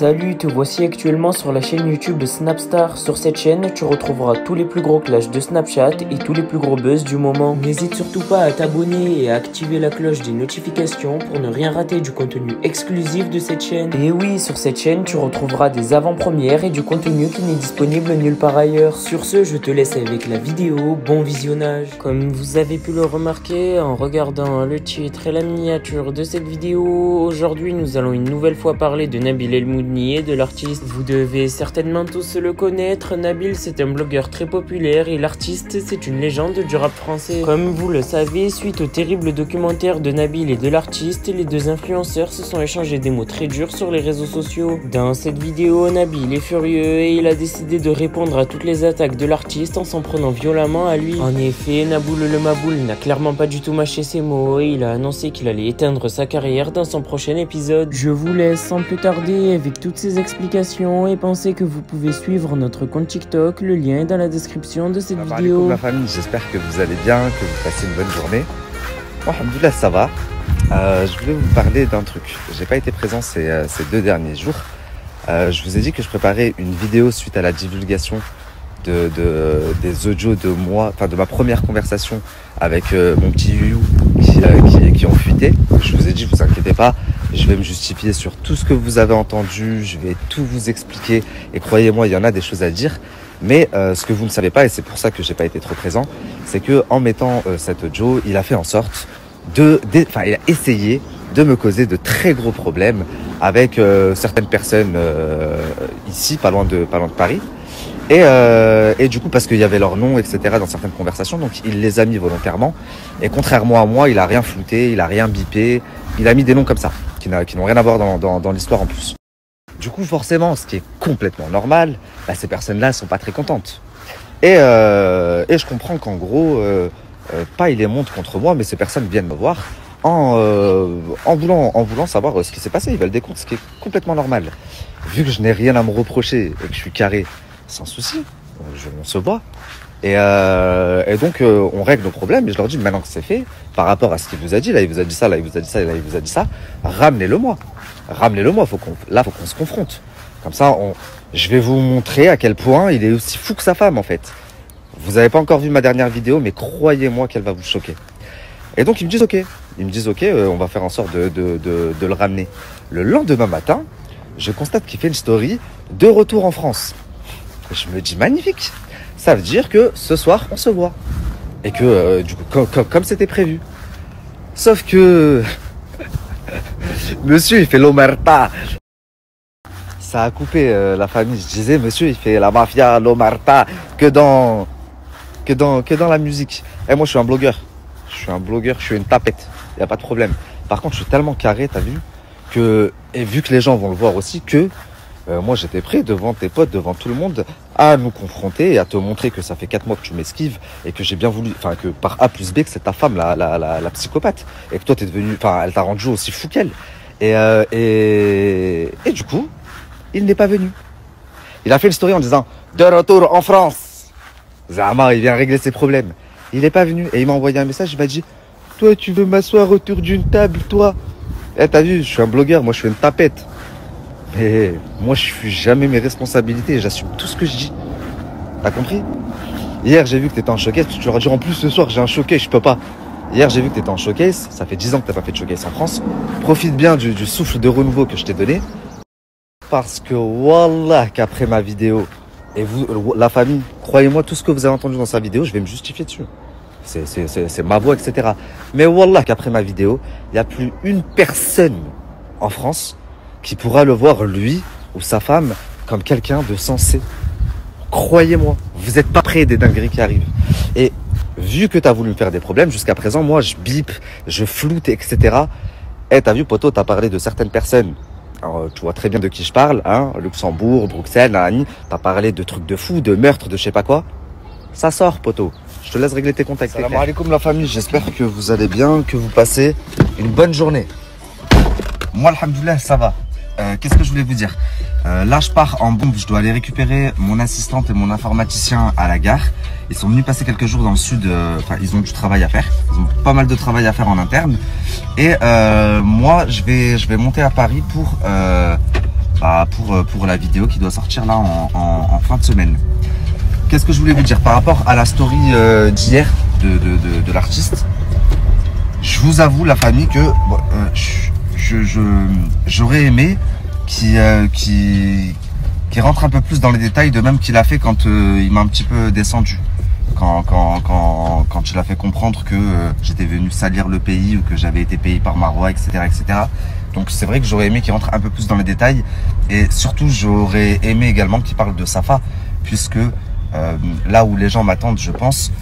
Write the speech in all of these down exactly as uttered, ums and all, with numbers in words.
Salut, te voici actuellement sur la chaîne YouTube de Snapstar. Sur cette chaîne, tu retrouveras tous les plus gros clashs de Snapchat et tous les plus gros buzz du moment. N'hésite surtout pas à t'abonner et à activer la cloche des notifications pour ne rien rater du contenu exclusif de cette chaîne. Et oui, sur cette chaîne, tu retrouveras des avant-premières et du contenu qui n'est disponible nulle part ailleurs. Sur ce, je te laisse avec la vidéo, bon visionnage. Comme vous avez pu le remarquer en regardant le titre et la miniature de cette vidéo, aujourd'hui nous allons une nouvelle fois parler de Nabil El Moudni et de l'artiste. Vous devez certainement tous le connaître, Nabil c'est un blogueur très populaire et l'artiste c'est une légende du rap français. Comme vous le savez, suite au terrible documentaire de Nabil et de l'artiste, les deux influenceurs se sont échangés des mots très durs sur les réseaux sociaux. Dans cette vidéo, Nabil est furieux et il a décidé de répondre à toutes les attaques de l'artiste en s'en prenant violemment à lui. En effet, Naboul le Maboul n'a clairement pas du tout mâché ses mots et il a annoncé qu'il allait éteindre sa carrière dans son prochain épisode. Je vous laisse sans plus tarder avec toutes ces explications et pensez que vous pouvez suivre notre compte TikTok, le lien est dans la description de cette vidéo. Salam alaikum, la famille, j'espère que vous allez bien, que vous passez une bonne journée. Alhamdoulilah, ça va. Euh, je voulais vous parler d'un truc. J'ai pas été présent ces, ces deux derniers jours. Euh, je vous ai dit que je préparais une vidéo suite à la divulgation de, de, des audios de moi, enfin de ma première conversation avec euh, mon petit Youyou qui, euh, qui, qui ont fuité. Je vous ai dit, vous inquiétez pas. Je vais me justifier sur tout ce que vous avez entendu, je vais tout vous expliquer et croyez-moi, il y en a des choses à dire. Mais euh, ce que vous ne savez pas, et c'est pour ça que j'ai pas été trop présent, c'est que en mettant euh, cet audio, il a fait en sorte de, enfin, il a essayé de me causer de très gros problèmes avec euh, certaines personnes euh, ici, pas loin de, pas loin de Paris. Et, euh, et du coup, parce qu'il y avait leur nom, et cetera dans certaines conversations, donc il les a mis volontairement. Et contrairement à moi, il a rien flouté, il a rien bipé, il a mis des noms comme ça, qui n'ont rien à voir dans, dans, dans l'histoire en plus. Du coup, forcément, ce qui est complètement normal, bah, ces personnes-là sont pas très contentes. Et, euh, et je comprends qu'en gros, euh, euh, pas ils les montent contre moi, mais ces personnes viennent me voir en, euh, en, voulant, en voulant savoir ce qui s'est passé. Ils veulent des comptes, ce qui est complètement normal. Vu que je n'ai rien à me reprocher et que je suis carré, sans souci, je, on se voit. Et, euh, et donc, euh, on règle nos problèmes. Et je leur dis, maintenant que c'est fait, par rapport à ce qu'il vous a dit, là, il vous a dit ça, là, il vous a dit ça, là, il vous a dit ça, ramenez-le-moi. Ramenez-le-moi. Faut qu'on, là, faut qu'on se confronte. Comme ça, on, je vais vous montrer à quel point il est aussi fou que sa femme, en fait. Vous n'avez pas encore vu ma dernière vidéo, mais croyez-moi qu'elle va vous choquer. Et donc, ils me disent, OK. Ils me disent, OK, euh, on va faire en sorte de, de, de, de le ramener. Le lendemain matin, je constate qu'il fait une story de retour en France. Je me dis, magnifique. Ça veut dire que ce soir, on se voit. Et que, euh, du coup, com com comme c'était prévu. Sauf que... monsieur, il fait l'omerta. Ça a coupé euh, la famille. Je disais, monsieur, il fait la mafia, l'omerta, que dans... que dans... que dans la musique. Et moi, je suis un blogueur. Je suis un blogueur, je suis une tapette. Il n'y a pas de problème. Par contre, je suis tellement carré, t'as vu, que... et vu que les gens vont le voir aussi, que... Euh, moi, j'étais prêt devant tes potes, devant tout le monde, à nous confronter et à te montrer que ça fait quatre mois que tu m'esquives et que j'ai bien voulu, enfin, que par A plus B, que c'est ta femme, la, la, la, la psychopathe. Et que toi, t'es devenu, enfin, elle t'a rendu aussi fou qu'elle. Et, euh, et, et du coup, il n'est pas venu. Il a fait une story en disant, de retour en France. Zama, il vient régler ses problèmes. Il n'est pas venu. Et il m'a envoyé un message, il m'a dit, toi, tu veux m'asseoir autour d'une table, toi. Eh, t'as vu, je suis un blogueur, moi, je suis une tapette. Mais moi, je ne fuis jamais mes responsabilités et j'assume tout ce que je dis. T'as compris? Hier, j'ai vu que t'étais en showcase. Tu aurais dit, en plus, ce soir, j'ai un showcase, je peux pas. Hier, j'ai vu que t'étais en showcase. Ça fait dix ans que t'as pas fait de showcase en France. Profite bien du, du souffle de renouveau que je t'ai donné. Parce que, wallah, qu'après ma vidéo, et vous, la famille, croyez-moi, tout ce que vous avez entendu dans sa vidéo, je vais me justifier dessus. C'est ma voix, et cetera. Mais wallah, qu'après ma vidéo, il n'y a plus une personne en France qui pourra le voir, lui ou sa femme, comme quelqu'un de sensé. Croyez-moi, vous n'êtes pas près des dingueries qui arrivent. Et vu que tu as voulu me faire des problèmes, jusqu'à présent, moi, je bip, je floute, et cetera. Eh, t'as vu, poteau, t'as parlé de certaines personnes. Alors, tu vois très bien de qui je parle, hein, Luxembourg, Bruxelles, Annie. T'as parlé de trucs de fous, de meurtres, de je sais pas quoi. Ça sort, poteau. Je te laisse régler tes contacts. Salam alaikum, la famille. J'espère que vous allez bien, que vous passez une bonne journée. Moi, alhamdoulilah, ça va. Euh, qu'est-ce que je voulais vous dire? euh, Là, je pars en bombe. Je dois aller récupérer mon assistante et mon informaticien à la gare. Ils sont venus passer quelques jours dans le sud. Enfin, euh, ils ont du travail à faire. Ils ont pas mal de travail à faire en interne. Et euh, moi, je vais, je vais monter à Paris pour, euh, bah, pour, pour la vidéo qui doit sortir là en, en, en fin de semaine. Qu'est-ce que je voulais vous dire par rapport à la story euh, d'hier de, de, de, de l'artiste? Je vous avoue la famille que bon, euh, je, je, j'aurais aimé qu'il euh, qu'il, qu'il rentre un peu plus dans les détails, de même qu'il a fait quand euh, il m'a un petit peu descendu. Quand, quand, quand, quand il a fait comprendre que euh, j'étais venu salir le pays ou que j'avais été payé par Marwa, et cetera, et cetera. Donc c'est vrai que j'aurais aimé qu'il rentre un peu plus dans les détails, et surtout j'aurais aimé également qu'il parle de Safa, puisque euh, là où les gens m'attendent, je pense,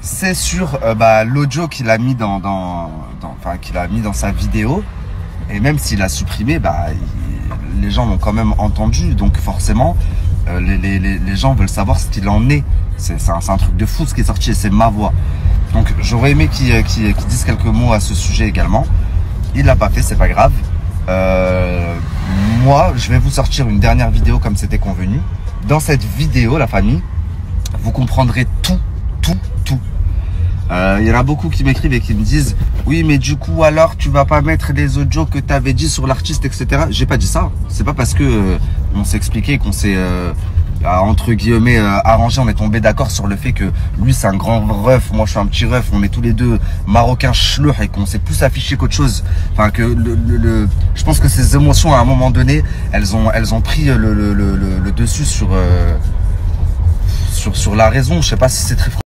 c'est sur euh, bah, l'audio qu'il a mis dans, dans, dans enfin, qu'il a mis dans sa vidéo, et même s'il a supprimé, bah, il, les gens l'ont quand même entendu, donc forcément euh, les, les, les gens veulent savoir ce qu'il en est. C'est un, un truc de fou ce qui est sorti, c'est ma voix. Donc j'aurais aimé qu'il qu'il, qu'il dise quelques mots à ce sujet également. Il l'a pas fait, c'est pas grave. Euh, moi, je vais vous sortir une dernière vidéo comme c'était convenu. Dans cette vidéo, la famille, vous comprendrez tout, tout, tout. Euh, il y en a beaucoup qui m'écrivent et qui me disent « Oui, mais du coup, alors, tu vas pas mettre les audios que tu avais dit sur l'artiste, et cetera » J'ai pas dit ça. C'est pas parce que euh, on s'est expliqué qu'on s'est... Euh, entre guillemets euh, arrangé, on est tombé d'accord sur le fait que lui c'est un grand ref, moi je suis un petit ref, on est tous les deux marocains chleux et qu'on s'est plus affiché qu'autre chose. Enfin que le, le, le, je pense que ces émotions à un moment donné, elles ont elles ont pris le, le, le, le dessus sur, euh, sur sur la raison. Je sais pas si c'est très franc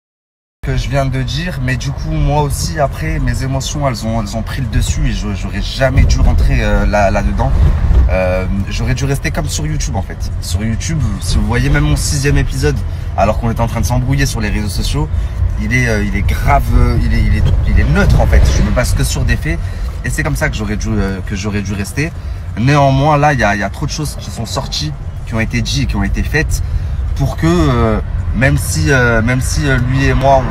que je viens de dire, mais du coup moi aussi après mes émotions elles ont elles ont pris le dessus et j'aurais jamais dû rentrer euh, là là dedans. Euh, j'aurais dû rester comme sur YouTube en fait. Sur YouTube, si vous voyez même mon sixième épisode, alors qu'on était en train de s'embrouiller sur les réseaux sociaux, il est, euh, il est grave, euh, il, est, il, est, il est neutre en fait. Je me base que sur des faits et c'est comme ça que j'aurais dû, euh, que j'aurais dû rester. Néanmoins, là, il y a, y a trop de choses qui sont sorties, qui ont été dites et qui ont été faites pour que euh, même si, euh, même si euh, lui et moi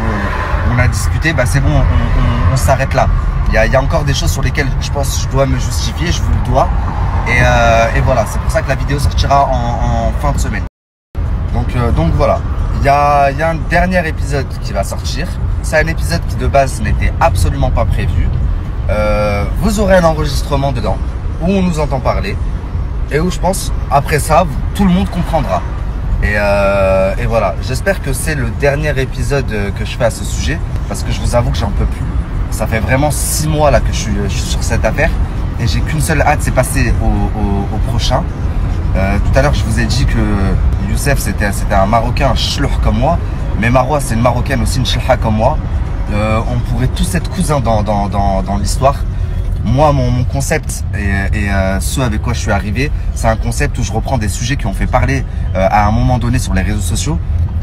on, on a discuté, bah, c'est bon, on, on, on s'arrête là. Il y a, y a encore des choses sur lesquelles je pense que je dois me justifier, je vous le dois. Et, euh, et voilà, c'est pour ça que la vidéo sortira en, en fin de semaine. Donc, euh, donc voilà, il y a, y a un dernier épisode qui va sortir. C'est un épisode qui de base n'était absolument pas prévu. Euh, vous aurez un enregistrement dedans où on nous entend parler et où je pense, après ça, vous, tout le monde comprendra. Et, euh, et voilà, j'espère que c'est le dernier épisode que je fais à ce sujet parce que je vous avoue que j'en peux plus. Ça fait vraiment six mois là que je suis, je suis sur cette affaire. Et j'ai qu'une seule hâte, c'est passer au, au, au prochain. Euh, tout à l'heure, je vous ai dit que Youssef, c'était un Marocain, un chleur comme moi. Mais Marwa, c'est une Marocaine aussi, une chlha comme moi. Euh, on pourrait tous être cousins dans, dans, dans, dans l'histoire. Moi, mon, mon concept et, et euh, ce avec quoi je suis arrivé, c'est un concept où je reprends des sujets qui ont fait parler euh, à un moment donné sur les réseaux sociaux.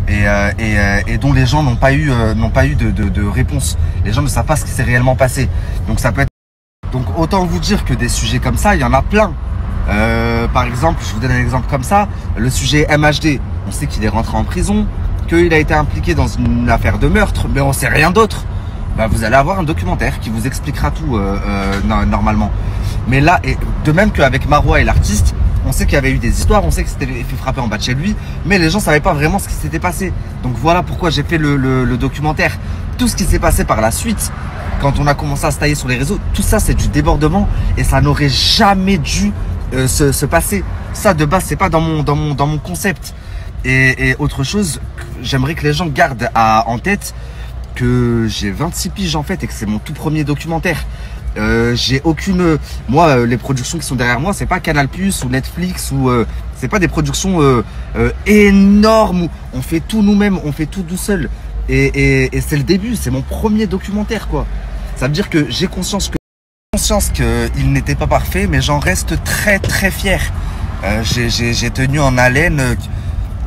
Et, euh, et, euh, et dont les gens n'ont pas eu, euh, n'ont pas eu de, de, de réponse. Les gens ne savent pas ce qui s'est réellement passé. Donc, ça peut être... Donc autant vous dire que des sujets comme ça, il y en a plein. Euh, par exemple, je vous donne un exemple comme ça, le sujet M H D. On sait qu'il est rentré en prison, qu'il a été impliqué dans une affaire de meurtre, mais on ne sait rien d'autre. Ben, vous allez avoir un documentaire qui vous expliquera tout euh, euh, normalement. Mais là, et de même qu'avec Marwa et l'artiste, on sait qu'il y avait eu des histoires, on sait que c'était fait frapper en bas de chez lui, mais les gens ne savaient pas vraiment ce qui s'était passé. Donc voilà pourquoi j'ai fait le, le, le documentaire. Tout ce qui s'est passé par la suite, quand on a commencé à se tailler sur les réseaux, tout ça c'est du débordement et ça n'aurait jamais dû euh, se, se passer. Ça de base c'est pas dans mon, dans mon, dans mon concept. Et, et autre chose, j'aimerais que les gens gardent à, en tête que j'ai vingt-six piges en fait et que c'est mon tout premier documentaire. Euh, j'ai aucune, moi les productions qui sont derrière moi c'est pas Canal plus ou Netflix ou euh, c'est pas des productions euh, euh, énormes où on fait tout nous-mêmes, on fait tout tout seul. Et, et, et c'est le début, c'est mon premier documentaire quoi. Ça veut dire que j'ai conscience que conscience qu'il n'était pas parfait, mais j'en reste très très fier. Euh, j'ai tenu en haleine euh,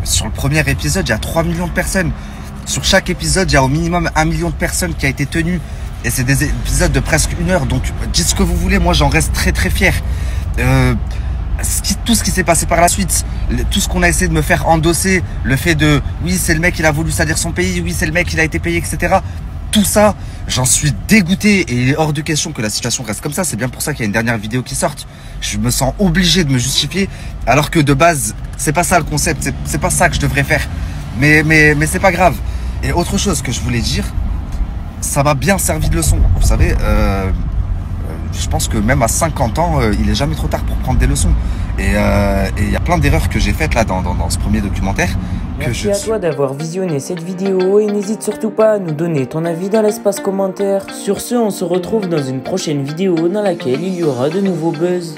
sur le premier épisode, il y a trois millions de personnes. Sur chaque épisode, il y a au minimum un million de personnes qui a été tenu. Et c'est des épisodes de presque une heure. Donc dites ce que vous voulez, moi j'en reste très très fier. Euh, Ce qui, tout ce qui s'est passé par la suite, tout ce qu'on a essayé de me faire endosser, le fait de oui c'est le mec il a voulu salir son pays, oui c'est le mec il a été payé, etc. Tout ça, j'en suis dégoûté et il est hors de question que la situation reste comme ça. C'est bien pour ça qu'il y a une dernière vidéo qui sorte. Je me sens obligé de me justifier alors que de base c'est pas ça le concept, c'est pas ça que je devrais faire, mais, mais, mais c'est pas grave. Et autre chose que je voulais dire, ça m'a bien servi de leçon. Vous savez, euh, je pense que même à cinquante ans, euh, il est jamais trop tard pour prendre des leçons. Et il euh, y a plein d'erreurs que j'ai faites là dans, dans, dans ce premier documentaire. Que Merci je... à toi d'avoir visionné cette vidéo et n'hésite surtout pas à nous donner ton avis dans l'espace commentaire. Sur ce, on se retrouve dans une prochaine vidéo dans laquelle il y aura de nouveaux buzz.